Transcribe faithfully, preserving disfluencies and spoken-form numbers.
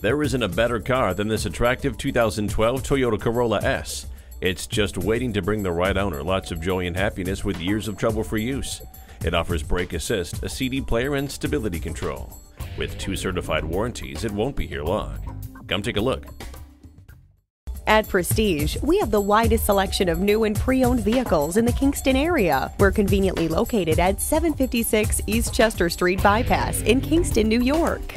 There isn't a better car than this attractive two thousand twelve Toyota Corolla S. It's just waiting to bring the right owner lots of joy and happiness with years of trouble-free use. It offers brake assist, a C D player, and stability control. With two certified warranties, it won't be here long. Come take a look. At Prestige, we have the widest selection of new and pre-owned vehicles in the Kingston area. We're conveniently located at seven fifty-six East Chester Street Bypass in Kingston, New York.